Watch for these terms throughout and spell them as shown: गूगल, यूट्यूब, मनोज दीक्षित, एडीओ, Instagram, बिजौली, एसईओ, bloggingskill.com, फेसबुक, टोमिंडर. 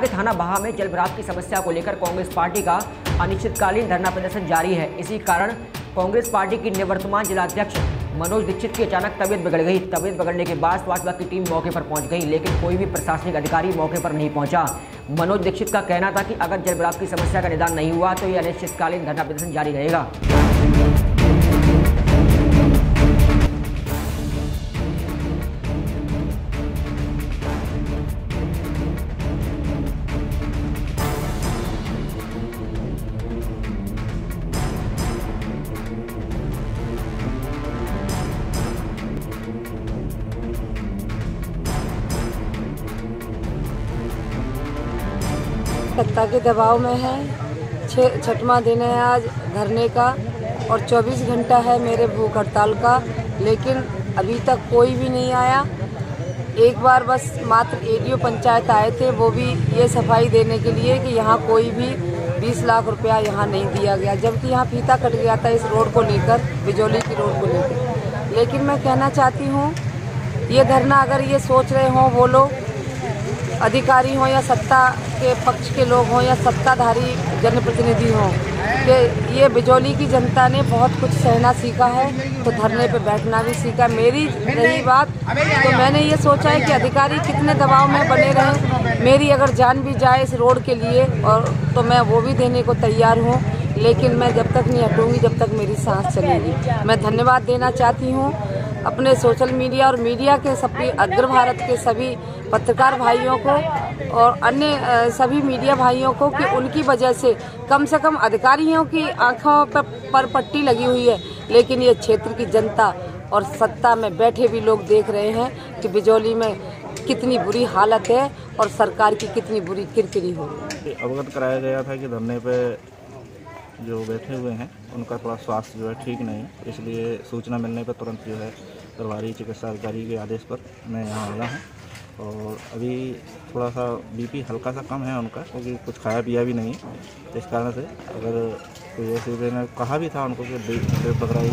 के थाना बाहा में जलभराव की समस्या को लेकर कांग्रेस पार्टी का अनिश्चितकालीन धरना प्रदर्शन जारी है। इसी कारण कांग्रेस पार्टी की निवर्तमान जिलाध्यक्ष मनोज दीक्षित की अचानक तबीयत बिगड़ गई। तबीयत बिगड़ने के बाद स्वास्थ्य विभाग की टीम मौके पर पहुंच गई, लेकिन कोई भी प्रशासनिक अधिकारी मौके पर नहीं पहुंचा। मनोज दीक्षित का कहना था कि अगर जलभराव की समस्या का निदान नहीं हुआ तो यह अनिश्चितकालीन धरना प्रदर्शन जारी रहेगा। सत्ता के दबाव में है। छठवां दिन है आज धरने का और 24 घंटा है मेरे भूख हड़ताल का, लेकिन अभी तक कोई भी नहीं आया। एक बार बस मात्र एडीओ पंचायत आए थे, वो भी ये सफाई देने के लिए कि यहाँ कोई भी 20 लाख रुपया यहाँ नहीं दिया गया, जबकि यहाँ फीता कट गया था इस रोड को लेकर, बिजौली की रोड को लेकर। लेकिन मैं कहना चाहती हूँ ये धरना अगर ये सोच रहे हों वो लोग, अधिकारी हों या सत्ता के पक्ष के लोग हों या सत्ताधारी जनप्रतिनिधि हों, कि ये बिजौली की जनता ने बहुत कुछ सहना सीखा है तो धरने पे बैठना भी सीखा। मेरी रही बात, तो मैंने ये सोचा है कि अधिकारी कितने दबाव में बने रहें, मेरी अगर जान भी जाए इस रोड के लिए और तो मैं वो भी देने को तैयार हूँ, लेकिन मैं जब तक नहीं हटूँगी जब तक मेरी सांस चलेगी। मैं धन्यवाद देना चाहती हूँ अपने सोशल मीडिया और मीडिया के सभी, अग्र भारत के सभी पत्रकार भाइयों को और अन्य सभी मीडिया भाइयों को कि उनकी वजह से कम अधिकारियों की आंखों पर पट्टी लगी हुई है, लेकिन ये क्षेत्र की जनता और सत्ता में बैठे भी लोग देख रहे हैं कि बिजौली में कितनी बुरी हालत है और सरकार की कितनी बुरी किरकिरी हो। अवगत कराया गया था कि धरने पर जो बैठे हुए हैं उनका थोड़ा स्वास्थ्य जो है ठीक नहीं, इसलिए सूचना मिलने पर तुरंत जो है प्रभारी चिकित्सा अधिकारी के आदेश पर मैं यहाँ आया हूँ। और अभी थोड़ा सा बीपी हल्का सा कम है उनका, क्योंकि कुछ खाया पिया भी नहीं, इस कारण से अगर कोई ऐसे मैंने कहा भी था उनको कि बेड पकड़ाई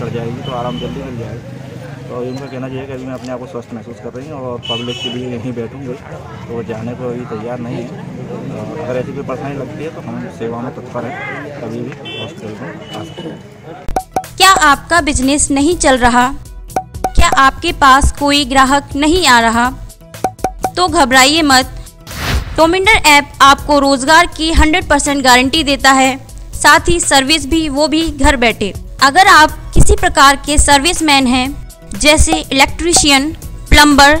चढ़ जाएगी तो आराम जल्दी मिल जाएगी, तो इनका कहना चाहिए कि अभी मैं अपने आप को स्वस्थ महसूस कर रही हूँ और पब्लिक के लिए यहीं बैठूँगी, तो जाने को अभी तैयार नहीं है। अगर ऐसी कोई परेशानी लगती है तो हम सेवा में तत्पर हैं, कभी भी हॉस्पिटल में आ सकते हैं। क्या आपका बिजनेस नहीं चल रहा? क्या आपके पास कोई ग्राहक नहीं आ रहा? तो घबराइए मत, टोमिंडर ऐप आपको रोजगार की 100% गारंटी देता है, साथ ही सर्विस भी, वो भी घर बैठे। अगर आप किसी प्रकार के सर्विसमैन हैं जैसे electrician, plumber,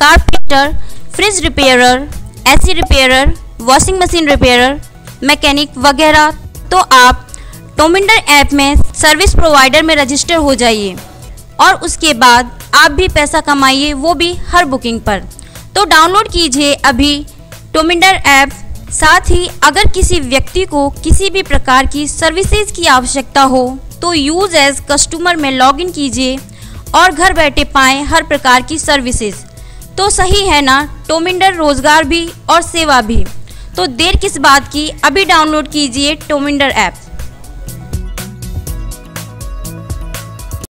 carpenter, fridge repairer, AC repairer, washing machine repairer, mechanic वगैरह, तो आप टोमिंडर ऐप में सर्विस प्रोवाइडर में रजिस्टर हो जाइए और उसके बाद आप भी पैसा कमाइए, वो भी हर बुकिंग पर। तो डाउनलोड कीजिए अभी टोमिंडर ऐप। साथ ही अगर किसी व्यक्ति को किसी भी प्रकार की सर्विसेज की आवश्यकता हो तो यूज एज कस्टमर में लॉगिन कीजिए और घर बैठे पाएं हर प्रकार की सर्विसेज। तो सही है ना, टोमिंडर रोजगार भी और सेवा भी। तो देर किस बात की, अभी डाउनलोड कीजिए टोमिंडर ऐप।